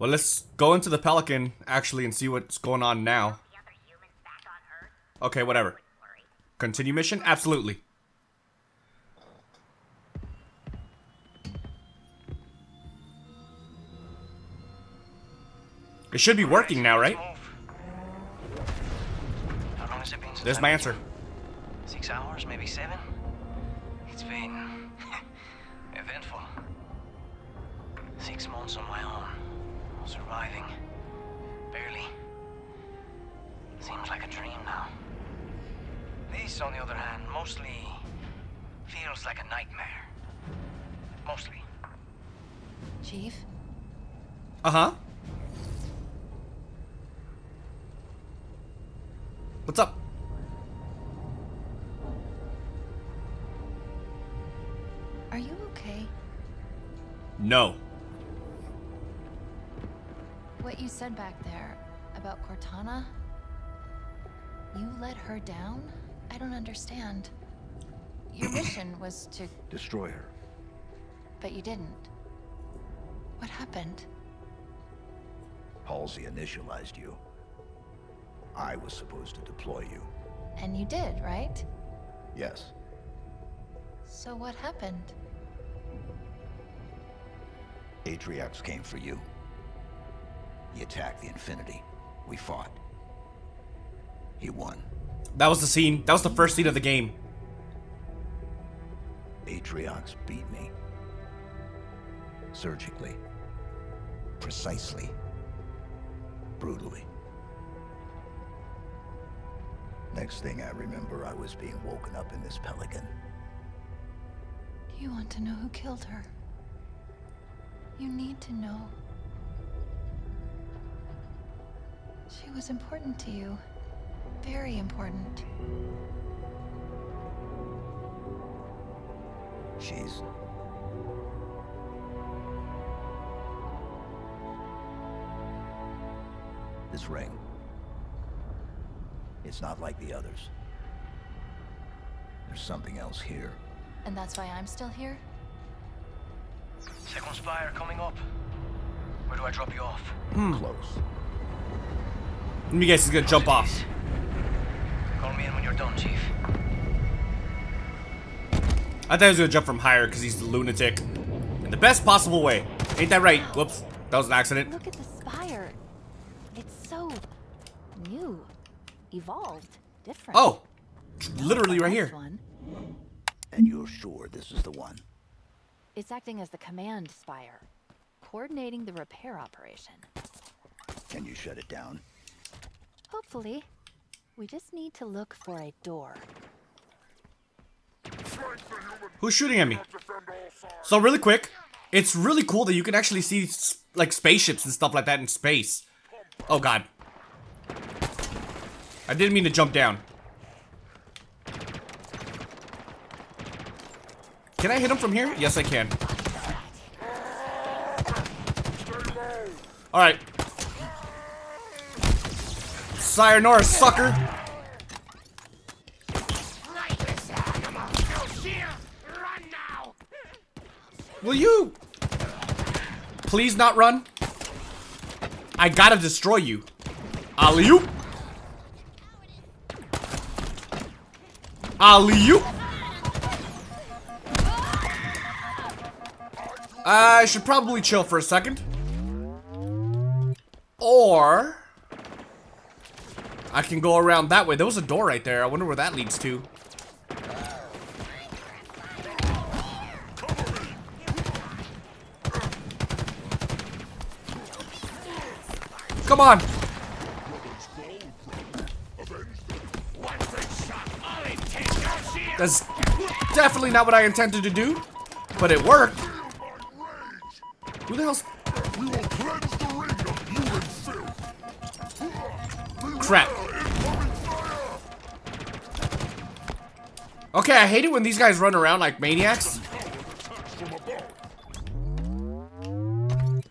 Well, let's go into the Pelican, actually, and see what's going on now. Okay, whatever. Continue mission? Absolutely. It should be working now, right? How long has it been? There's my answer. 6 hours, maybe 7? It's been eventful. 6 months on my own. Surviving. Barely. Seems like a dream now. This, on the other hand, mostly feels like a nightmare. Mostly. Chief? Uh-huh. What's up? Are you okay? No. What you said back there about Cortana? You let her down? I don't understand. Your mission was to... destroy her. But you didn't. What happened? Halsey initialized you. I was supposed to deploy you. And you did, right? Yes. So what happened? Atriox came for you. He attacked the Infinity. We fought. He won. That was the scene. That was the first scene of the game. Atriox beat me. Surgically. Precisely. Brutally. Next thing I remember, I was being woken up in this Pelican. You want to know who killed her. You need to know. She was important to you. Very important. She's... this ring. It's not like the others. There's something else here. And that's why I'm still here? Second spire coming up. Where do I drop you off? Close. Let me guess, he's gonna jump off. Call me in when you're done, Chief. I thought he was gonna jump from higher because he's a lunatic. In the best possible way. Ain't that right? Whoops. That was an accident. Look at the spire. It's so new. Evolved. Different. Oh. Literally right here. And you're sure this is the one? It's acting as the command spire. Coordinating the repair operation. Can you shut it down? Hopefully. We just need to look for a door. Who's shooting at me? So really quick, it's really cool that you can actually see like spaceships and stuff like that in space. Oh god. I didn't mean to jump down. Can I hit him from here? Yes, I can. Alright. Sayonara, sucker! Will you please not run? I gotta destroy you. Alley-oop! Alley-oop! I should probably chill for a second. Or... I can go around that way. There was a door right there. I wonder where that leads to. Come on! That's definitely not what I intended to do, but it worked. Who the hell's... crap. Okay, I hate it when these guys run around like maniacs.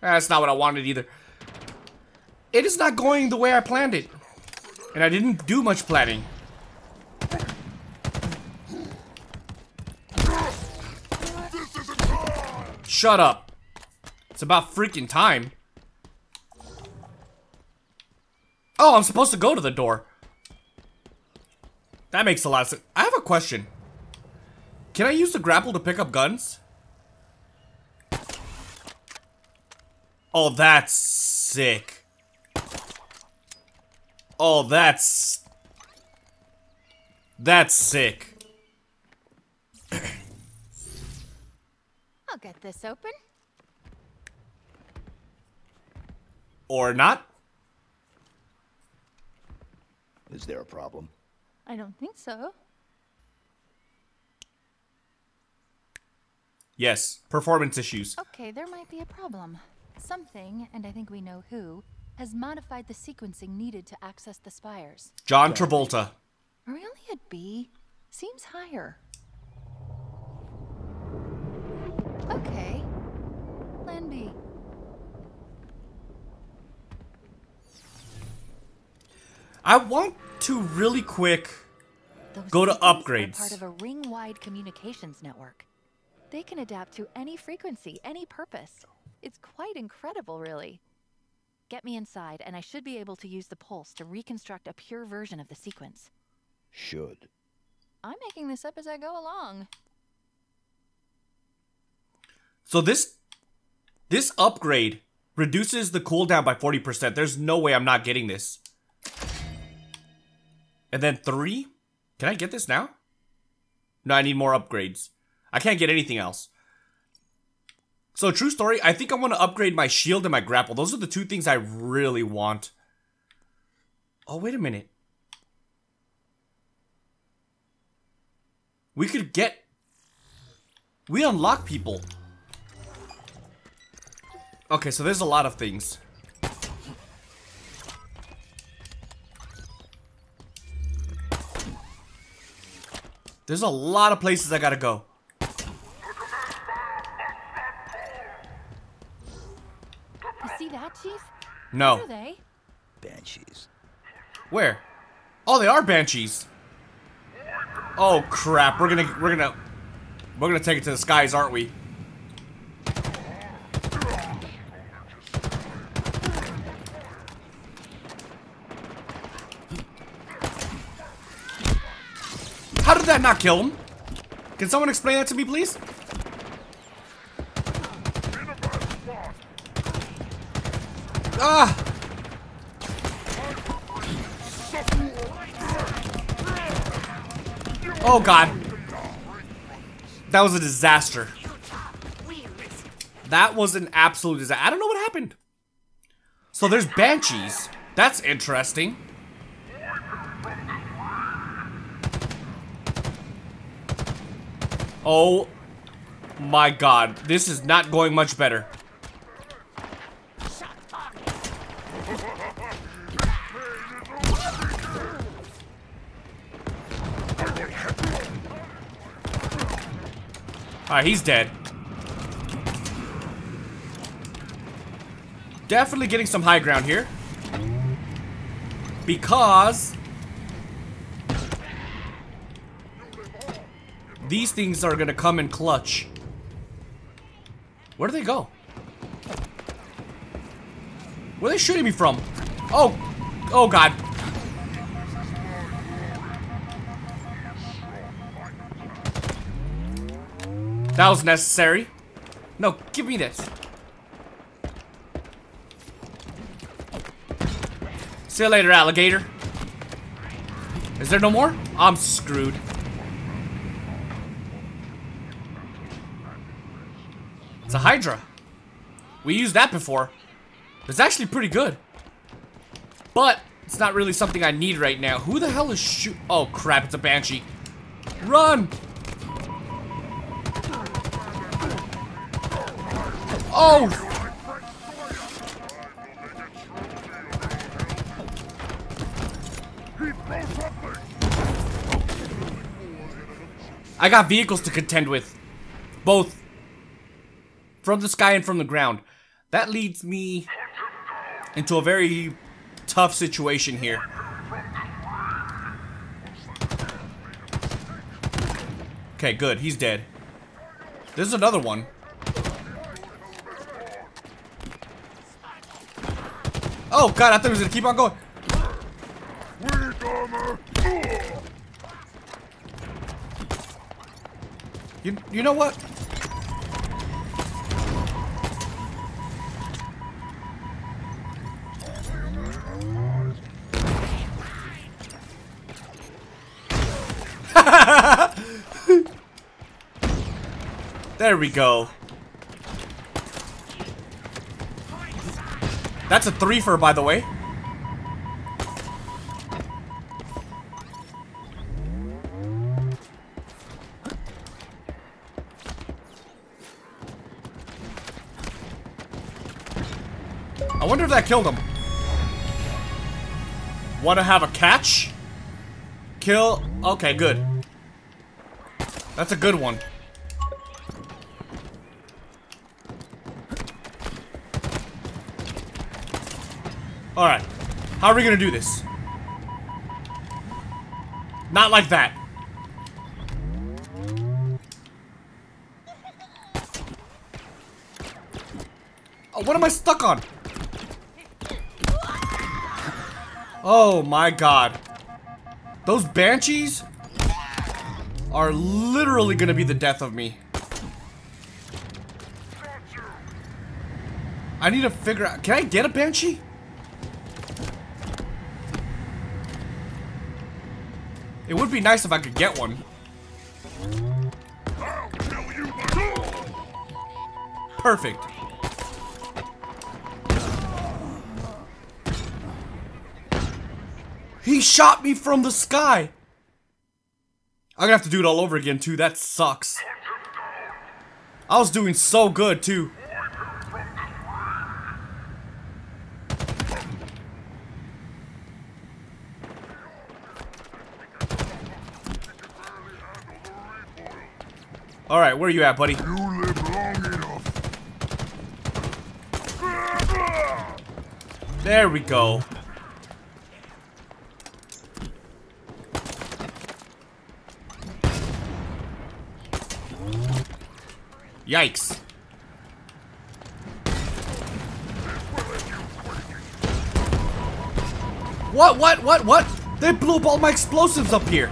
That's not what I wanted either. It is not going the way I planned it. And I didn't do much planning. Shut up. It's about freaking time. Oh, I'm supposed to go to the door. That makes a lot of sense. I have a question. Can I use the grapple to pick up guns? Oh, that's sick. Oh, that's sick. I'll get this open. Or not? Is there a problem? I don't think so. Yes, performance issues. Okay, there might be a problem. Something, and I think we know who, has modified the sequencing needed to access the spires. John Travolta. Really, a B? Seems higher. Okay. Plan B. I want to really quick go to upgrades. Those are part of a ring-wide communications network. They can adapt to any frequency, any purpose. It's quite incredible, really. Get me inside, and I should be able to use the pulse to reconstruct a pure version of the sequence. Should. I'm making this up as I go along. So this upgrade reduces the cooldown by 40%. There's no way I'm not getting this. And then 3? Can I get this now? No, I need more upgrades. I can't get anything else. So, true story, I think I want to upgrade my shield and my grapple. Those are the two things I really want. Oh, wait a minute. We could get... We unlock people. Okay, so there's a lot of things. There's a lot of places I gotta go. Banshees? No. What are they? Banshees. Where? Oh, they are banshees. Oh crap! We're gonna take it to the skies, aren't we? How did that not kill him? Can someone explain that to me, please? Ah! Oh god. That was a disaster. That was an absolute disaster. I don't know what happened. So there's banshees. That's interesting. Oh my god. This is not going much better. Alright, he's dead. Definitely getting some high ground here. Because... these things are gonna come in clutch. Where do they go? Where are they shooting me from? Oh! Oh god. That was necessary. No, give me this. See you later, alligator. Is there no more? I'm screwed. It's a Hydra. We used that before. It's actually pretty good. But it's not really something I need right now. Who the hell is shooting? Oh crap, it's a banshee. Run! Oh! I got vehicles to contend with. Both. From the sky and from the ground. That leads me into a very tough situation here. Okay, good. He's dead. There's another one. Oh god, I thought he was gonna keep on going. You know what? There we go. That's a three-fer, by the way. I wonder if that killed him. Want to have a catch? Kill. Okay, good. That's a good one. Alright. How are we gonna do this? Not like that. Oh, what am I stuck on? Oh my god. Those banshees are literally gonna be the death of me. I need to figure out. Can I get a banshee? It would be nice if I could get one. I'll kill you. Perfect. He shot me from the sky. I'm gonna have to do it all over again too. That sucks. I was doing so good too. All right, where are you at, buddy? You live long enough. There we go. Yikes. What? They blew up all my explosives up here.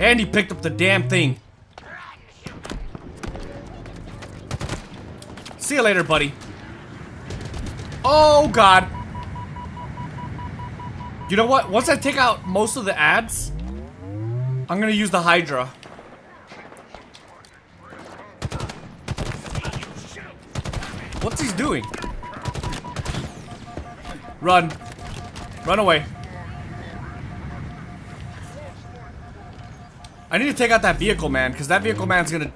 And he picked up the damn thing. See you later, buddy. Oh, God. You know what? Once I take out most of the ads, I'm gonna use the Hydra. What's he doing? Run. Run away. I need to take out that vehicle man, because that vehicle man's gonna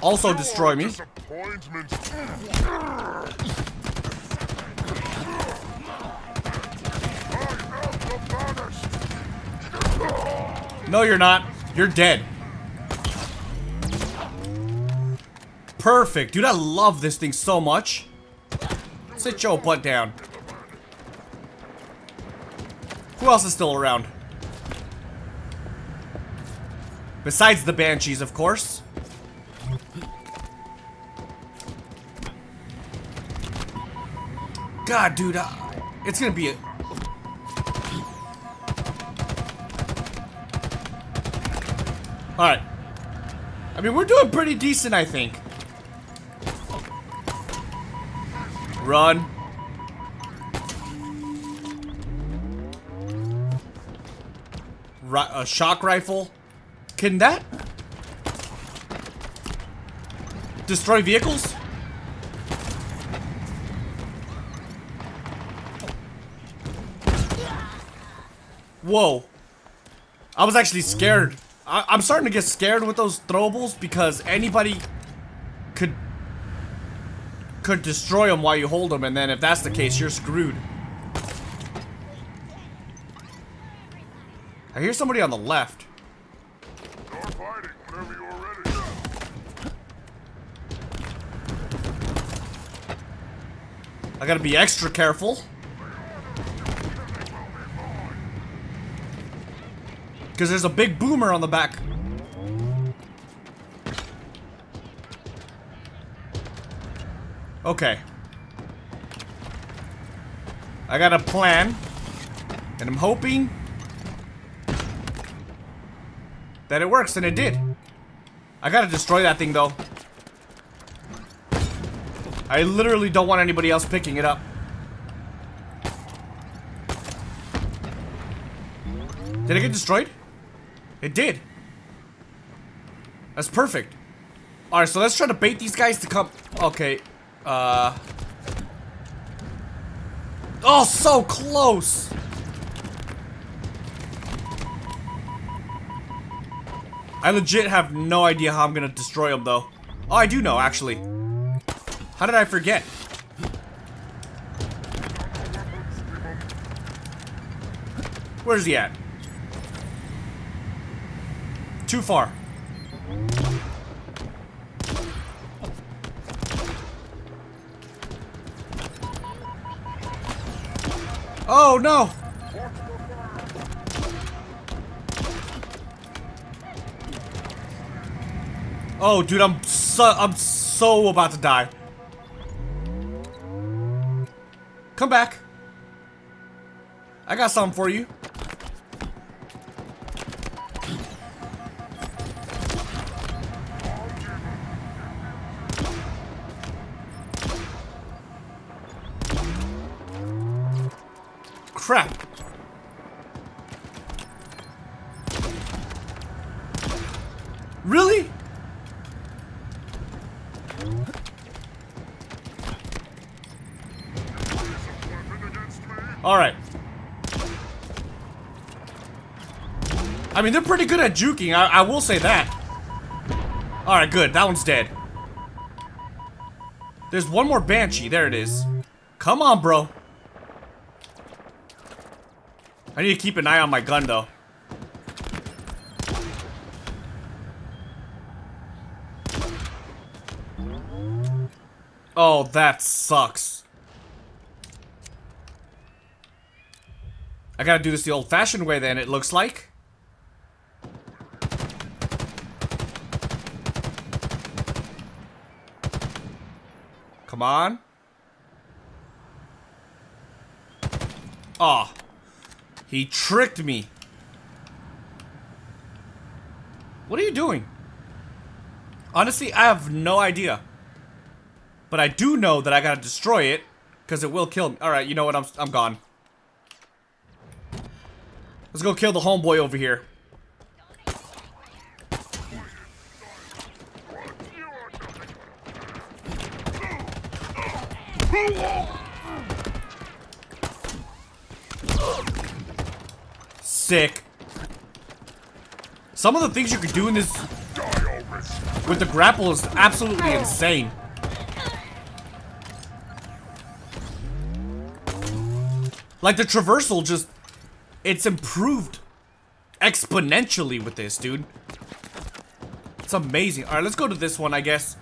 also destroy me. No, you're not. You're dead. Perfect. Dude, I love this thing so much. Sit your butt down. Who else is still around? Besides the banshees, of course. God, dude, it's gonna be a... Alright. I mean, we're doing pretty decent, I think. Run. A shock rifle. Can that destroy vehicles? Whoa. I was actually scared. I'm starting to get scared with those throwables because anybody could destroy them while you hold them, and then if that's the case, you're screwed. I hear somebody on the left. I gotta be extra careful. Because there's a big boomer on the back. Okay. I got a plan. And I'm hoping that it works, and it did. I gotta destroy that thing, though. I literally don't want anybody else picking it up. Did it get destroyed? It did. That's perfect. Alright, so let's try to bait these guys to come. Okay. Oh, so close! I legit have no idea how I'm gonna destroy them, though. Oh, I do know, actually. How did I forget? Where's he at? Too far. Oh, no! Oh, dude, I'm so about to die. Come back. I got something for you. Crap. Really? Alright. I mean, they're pretty good at juking, I will say that. Alright, good. That one's dead. There's one more Banshee. There it is. Come on, bro. I need to keep an eye on my gun, though. Oh, that sucks. I gotta do this the old-fashioned way, then, it looks like. Come on. Aw. He tricked me. What are you doing? Honestly, I have no idea. But I do know that I gotta destroy it, because it will kill me. Alright, you know what? I'm gone. Let's go kill the homeboy over here. Sick. Some of the things you could do in this with the grapple is absolutely insane. Like the traversal just... It's improved exponentially with this, dude. It's amazing. Alright, let's go to this one, I guess.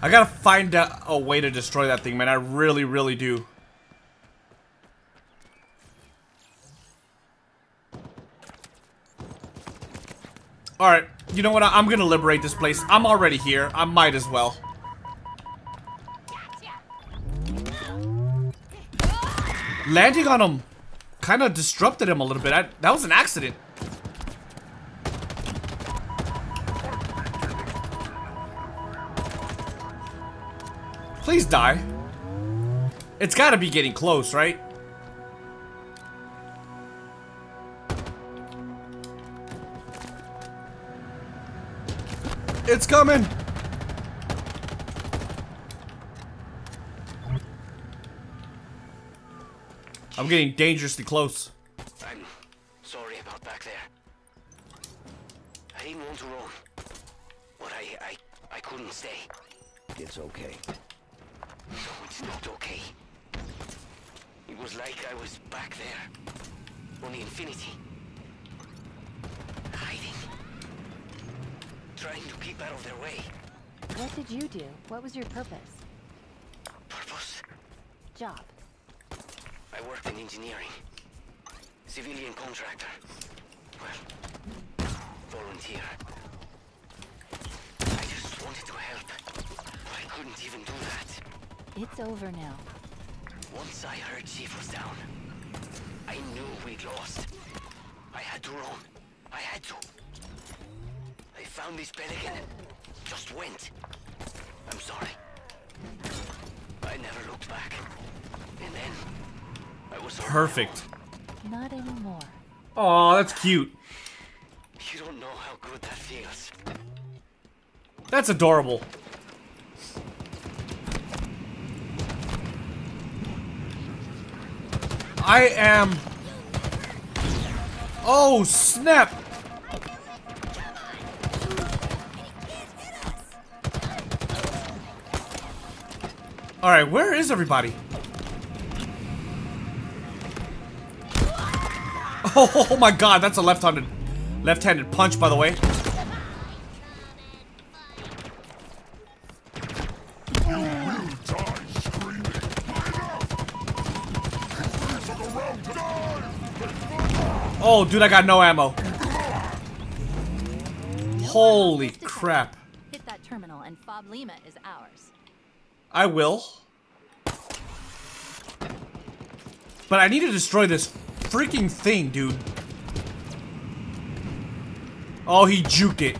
I gotta find out a way to destroy that thing, man. I really, really do. Alright. You know what? I'm gonna liberate this place. I'm already here. I might as well. Landing on him kind of disrupted him a little bit. That was an accident. Please die. It's gotta be getting close, right? It's coming! I'm getting dangerously close. I'm sorry about back there. I didn't want to roam. But I couldn't stay. It's okay. No, it's not okay. It was like I was back there. On the Infinity. Hiding. Trying to keep out of their way. What did you do? What was your purpose? Purpose? Job. I worked in engineering. Civilian contractor. Well, volunteer. I just wanted to help. But I couldn't even do that. It's over now. Once I heard Chief was down, I knew we'd lost. I had to roam. I had to. I found this pelican. Just went. I'm sorry. I never looked back. And then I was perfect. Not anymore. Aw, that's cute. You don't know how good that feels. That's adorable. I am... Oh, snap! Alright, where is everybody? Oh my god, that's a left-handed punch, by the way. Oh, dude, I got no ammo. Holy crap. Hit that terminal and FOB Lima is ours. I will. But I need to destroy this freaking thing, dude. Oh, he juked it.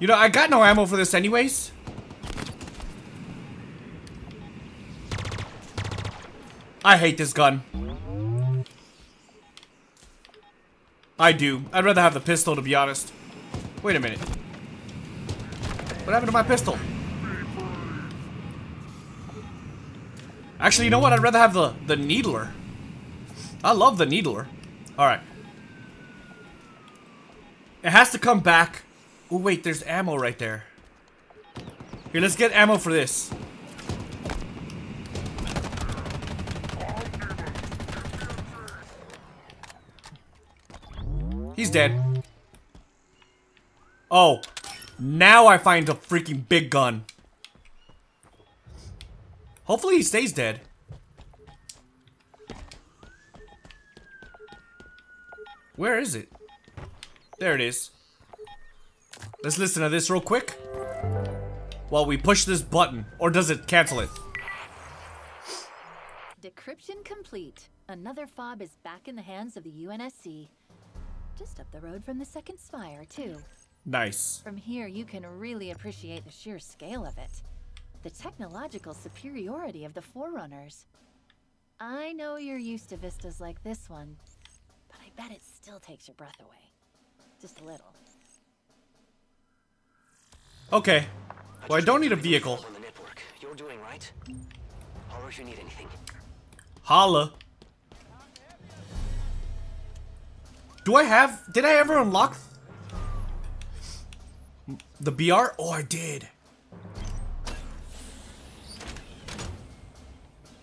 You know, I got no ammo for this anyways. I hate this gun. I do. I'd rather have the pistol, to be honest. Wait a minute. What happened to my pistol? Actually, you know what? I'd rather have the needler. I love the needler. Alright. It has to come back. Oh, wait. There's ammo right there. Here, let's get ammo for this. He's dead. Oh. Now I find a freaking big gun. Hopefully he stays dead. Where is it? There it is. Let's listen to this real quick. While we push this button. Or does it cancel it? Decryption complete. Another FOB is back in the hands of the UNSC. Just up the road from the second spire, too. Nice. From here, you can really appreciate the sheer scale of it. The technological superiority of the Forerunners. I know you're used to vistas like this one, but I bet it still takes your breath away. Just a little. Okay. Well, I don't need a vehicle. You're doing right. Holler if you need anything. Holla. Do I have... Did I ever unlock the BR? Oh, I did.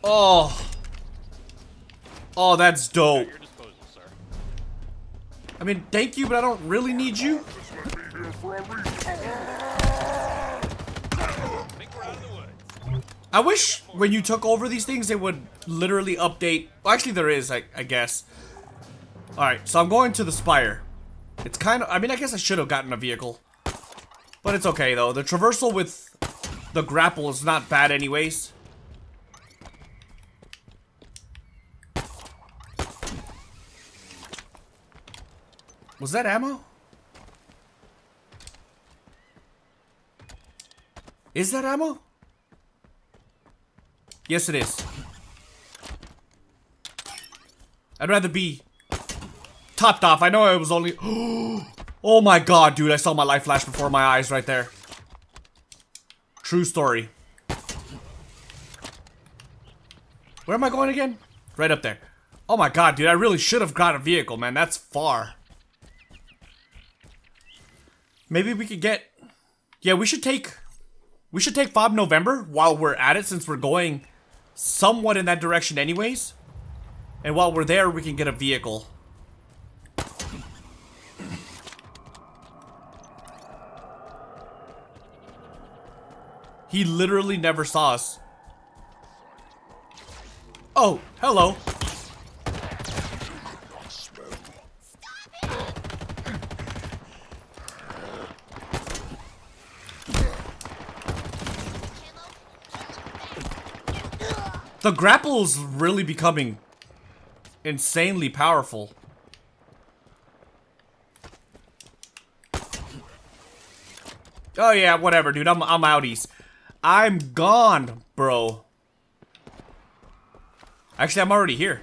Oh. Oh, that's dope. I mean, thank you, but I don't really need you. I wish when you took over these things, they would literally update. Well, actually, there is, I guess. Alright, so I'm going to the Spire. It's kind of... I mean, I guess I should have gotten a vehicle. But it's okay, though. The traversal with the grapple is not bad anyways. Was that ammo? Is that ammo? Yes, it is. I'd rather be... topped off. I know it was only... Oh my god, dude. I saw my life flash before my eyes right there. True story. Where am I going again? Right up there. Oh my god, dude. I really should have got a vehicle, man. That's far. Maybe we could get... Yeah, we should take... We should take FOB November while we're at it, since we're going somewhat in that direction anyways. And while we're there, we can get a vehicle. He literally never saw us. Oh, hello. The grapple's really becoming insanely powerful. Oh yeah, whatever, dude. I'm outies. I'm gone, bro. Actually, I'm already here.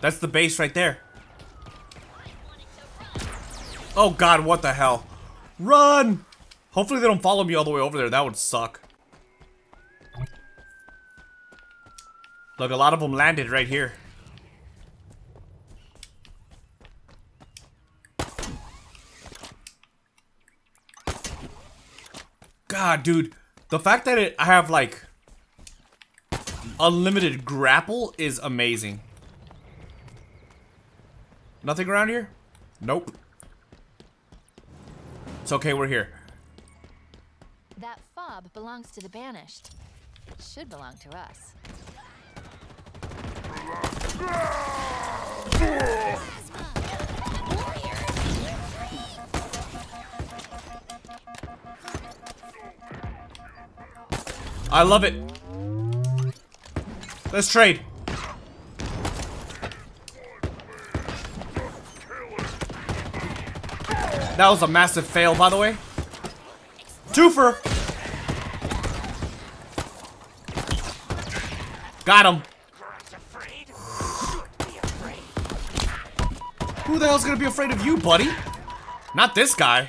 That's the base right there. Oh god, what the hell? Run! Hopefully they don't follow me all the way over there. That would suck. Look, a lot of them landed right here. God, dude. The fact that I have, like, unlimited grapple is amazing. Nothing around here? Nope. It's okay, we're here. That fob belongs to the Banished. It should belong to us. I love it. Let's trade. That was a massive fail, by the way. Twofer. Got him. Who the hell's gonna be afraid of you, buddy? Not this guy.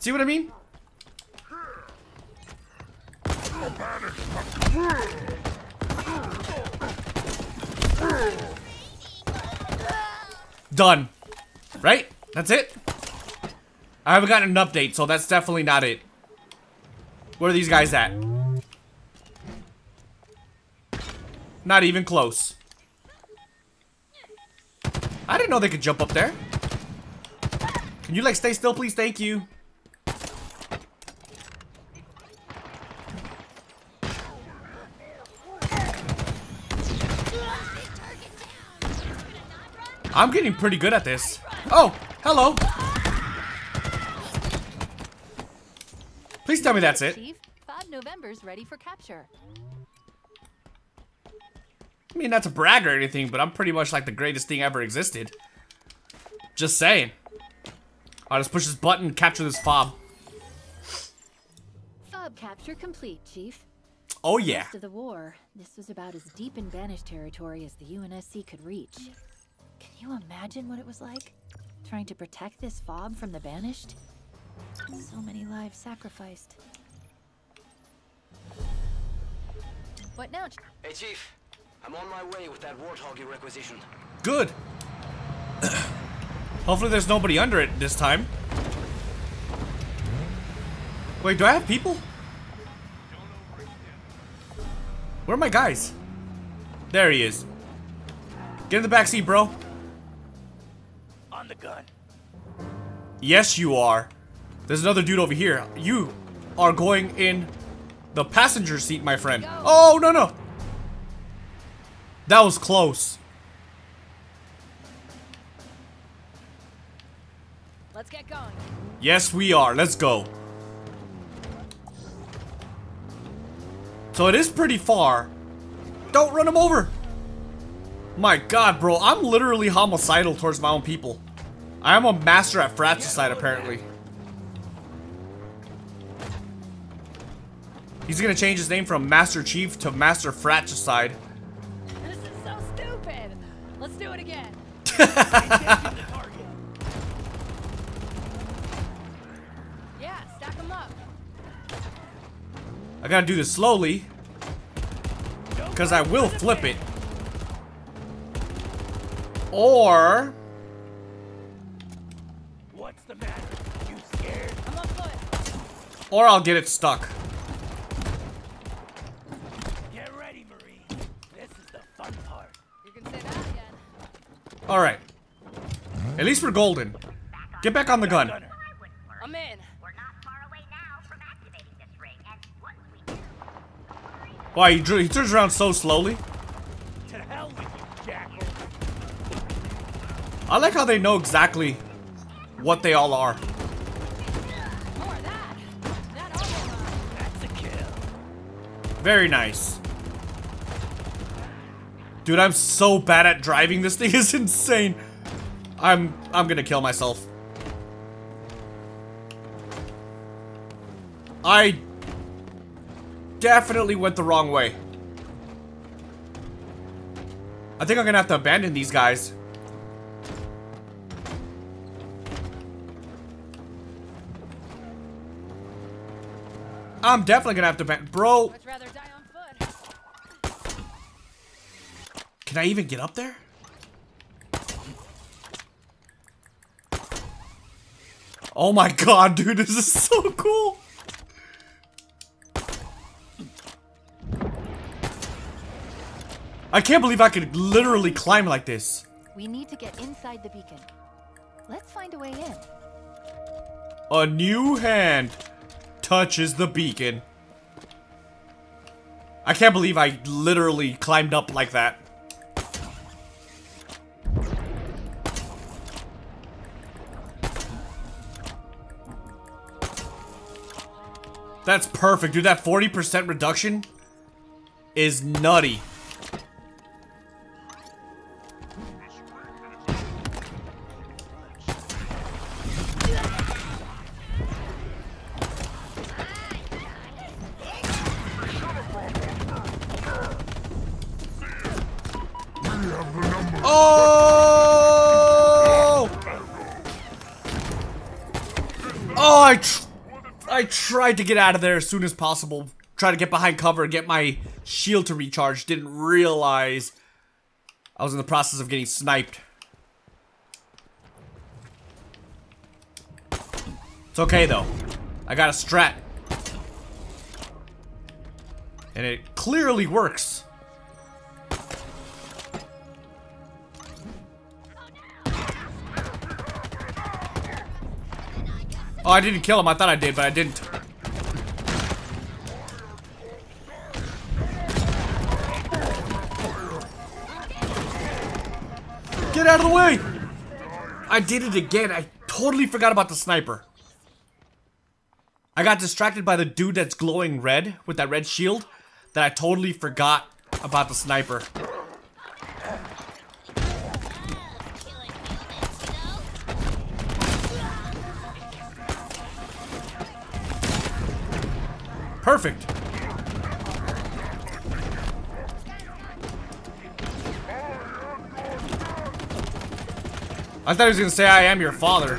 See what I mean? Done. Right? That's it? I haven't gotten an update, so that's definitely not it. Where are these guys at? Not even close. I didn't know they could jump up there. Can you, like, stay still, please? Thank you. I'm getting pretty good at this. Oh, hello. Please tell me that's it. Chief, Fob November's ready for capture. I mean, not to brag or anything, but I'm pretty much like the greatest thing ever existed. Just saying. Alright, let's push this button and capture this fob. Fob capture complete, Chief. Oh yeah. After the war, this was about as deep in Banished territory as the UNSC could reach. Can you imagine what it was like? Trying to protect this fob from the Banished? So many lives sacrificed. What now? Hey, Chief. I'm on my way with that Warthog you requisitioned. Good. Hopefully there's nobody under it this time. Wait, do I have people? Where are my guys? There he is. Get in the backseat, bro. On the gun. Yes, you are. There's another dude over here. You are going in the passenger seat, my friend. Oh, no, no. That was close. Let's get going. Yes, we are. Let's go. So it is pretty far. Don't run him over. My god, bro. I'm literally homicidal towards my own people. I am a master at fratricide, apparently. He's gonna change his name from Master Chief to Master Fratricide. Do it again. Yeah, stack them up. I gotta do this slowly, because I will flip it. Or what's the matter? You scared? I'm on foot. Or I'll get it stuck. Alright. At least we're golden. Get back on the gun. I'm in. We're not far away now from activating this ring, and what do we do? Why, he turns around so slowly. To hell with you, jackal. I like how they know exactly what they all are. Very nice. Dude, I'm so bad at driving. This thing is insane. I'm gonna kill myself. I definitely went the wrong way. I think I'm gonna have to abandon these guys. I'm definitely gonna have to ban- Bro! I'd rather die on foot. Can I even get up there? Oh my god, dude, this is so cool! I can't believe I could literally climb like this. We need to get inside the beacon. Let's find a way in. A new hand touches the beacon. I can't believe I literally climbed up like that. That's perfect, dude. That 40% reduction is nutty. I tried to get out of there as soon as possible. Try to get behind cover and get my shield to recharge. Didn't realize I was in the process of getting sniped. It's okay though. I got a strat. And it clearly works. Oh, I didn't kill him. I thought I did, but I didn't. Get out of the way! I did it again. I totally forgot about the sniper. I got distracted by the dude that's glowing red with that red shield that I totally forgot about the sniper. Perfect. I thought he was gonna say, I am your father.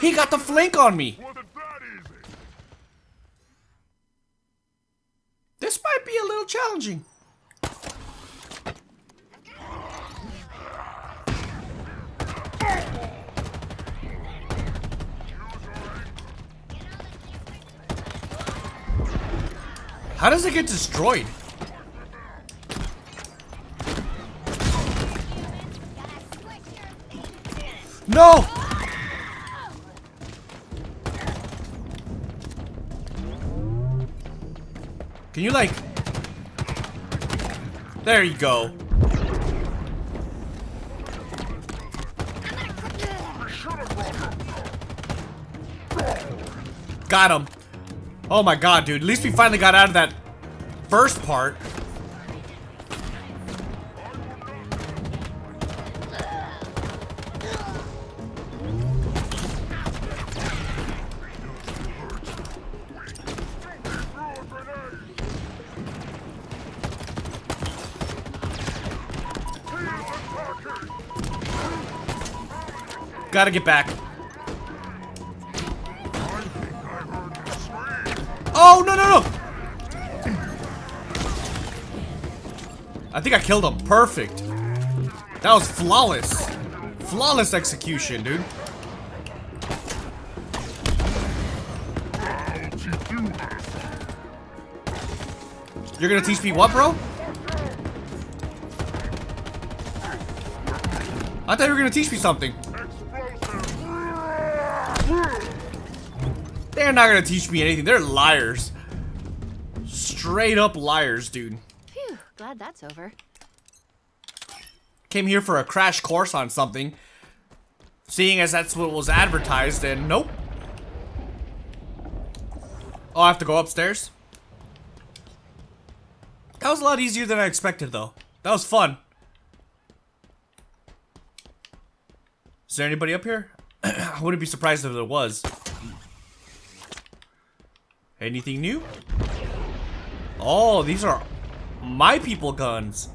He got the flank on me. This might be a little challenging. How does it get destroyed? No! Can you like... There you go. Got him. Oh my god, dude. At least we finally got out of that first part. Gotta get back. Oh, no, no, no! I think I killed him. Perfect. That was flawless. Flawless execution, dude. You're gonna teach me what, bro? I thought you were gonna teach me something. They're not gonna teach me anything. They're liars. Straight up liars, dude. Phew, glad that's over. Came here for a crash course on something. Seeing as that's what was advertised, and nope. Oh, I have to go upstairs? That was a lot easier than I expected, though. That was fun. Is there anybody up here? I wouldn't be surprised if there was. Anything new? Oh, these are my people guns.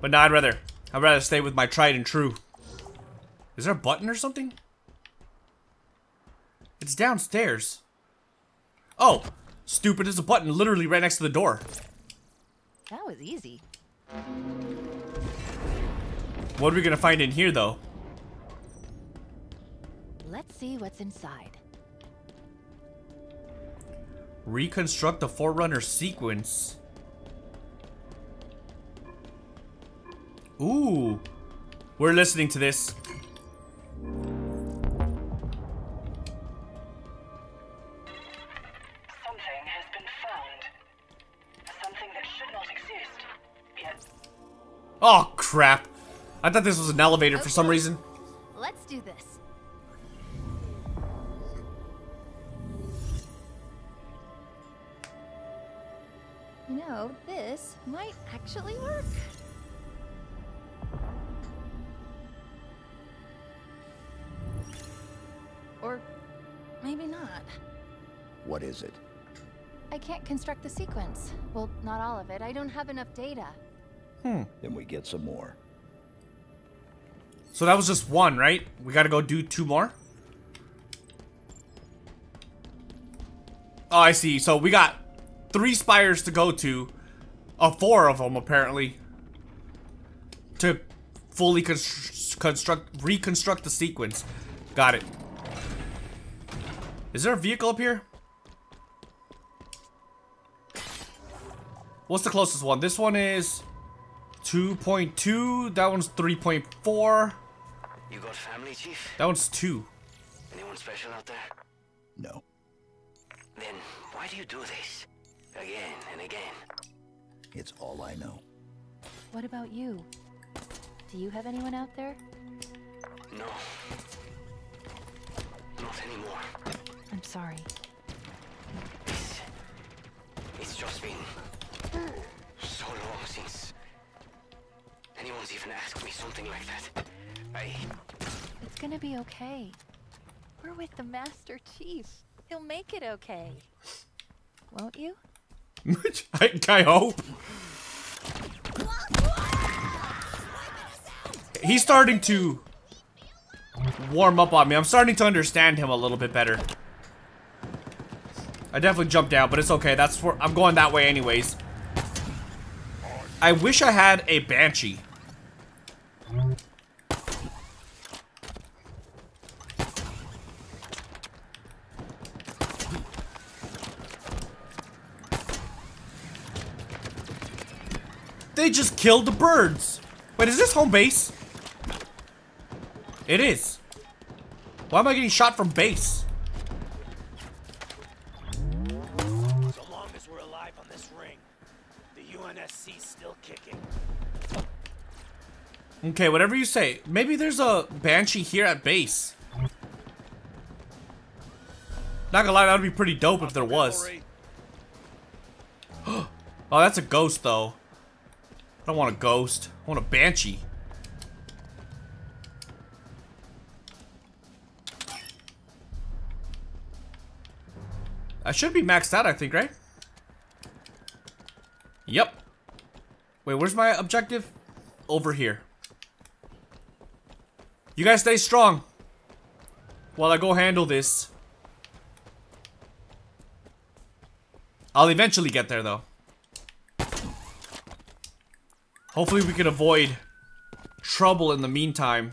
But no, I'd rather stay with my tried and true. Is there a button or something? It's downstairs. Oh, stupid, there's a button literally right next to the door. That was easy. What are we gonna find in here, though? Let's see what's inside. Reconstruct the Forerunner sequence. Ooh. We're listening to this. Something has been found. Something that should not exist. Yes. Oh, crap. I thought this was an elevator for some reason. Let's do this. You know, this might actually work. Or maybe not. What is it? I can't construct the sequence. Well, not all of it. I don't have enough data. Then we get some more. So that was just one, right? We gotta go do two more? Oh, I see. So we got 3 spires to go to, 4 of them apparently, to fully reconstruct the sequence. Got it. Is there a vehicle up here? What's the closest one? This one is 2.2. That one's 3.4. You got family, Chief? That one's 2. Anyone special out there? No. Then why do you do this? Again and again. It's all I know. What about you? Do you have anyone out there? No. Not anymore. I'm sorry. It's just been so long since anyone's even asked me something like that. It's gonna be okay. We're with the Master Chief. He'll make it okay. Won't you? I hope. He's starting to warm up on me. I'm starting to understand him a little bit better. I definitely jumped out, but it's okay. That's where I'm going, that way anyways. I wish I had a banshee. They just killed the birds. Wait, is this home base? It is. Why am I getting shot from base? So long as we're alive on this ring, the UNSC's still kicking. Okay, whatever you say. Maybe there's a banshee here at base. Not gonna lie, that would be pretty dope if there was. Oh, that's a ghost though. I don't want a ghost. I want a banshee. I should be maxed out, I think, right? Yep. Wait, where's my objective? Over here. You guys stay strong while I go handle this. I'll eventually get there, though. Hopefully we can avoid trouble in the meantime.